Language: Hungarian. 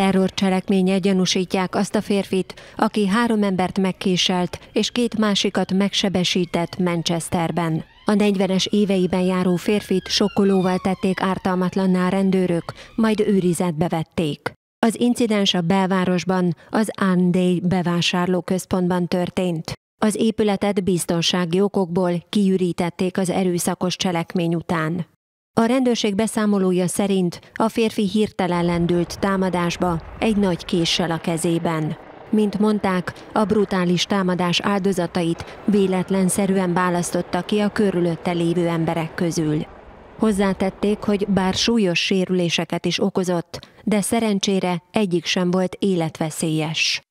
Terrorcselekménnyel gyanúsítják azt a férfit, aki 3 embert megkéselt és 2 másikat megsebesített Manchesterben. A 40-es éveiben járó férfit sokkolóval tették ártalmatlanná rendőrök, majd őrizetbe vették. Az incidens a belvárosban, az Andé bevásárlóközpontban történt. Az épületet biztonsági okokból kiürítették az erőszakos cselekmény után. A rendőrség beszámolója szerint a férfi hirtelen lendült támadásba egy nagy késsel a kezében. Mint mondták, a brutális támadás áldozatait véletlenszerűen választotta ki a körülötte lévő emberek közül. Hozzátették, hogy bár súlyos sérüléseket is okozott, de szerencsére egyik sem volt életveszélyes.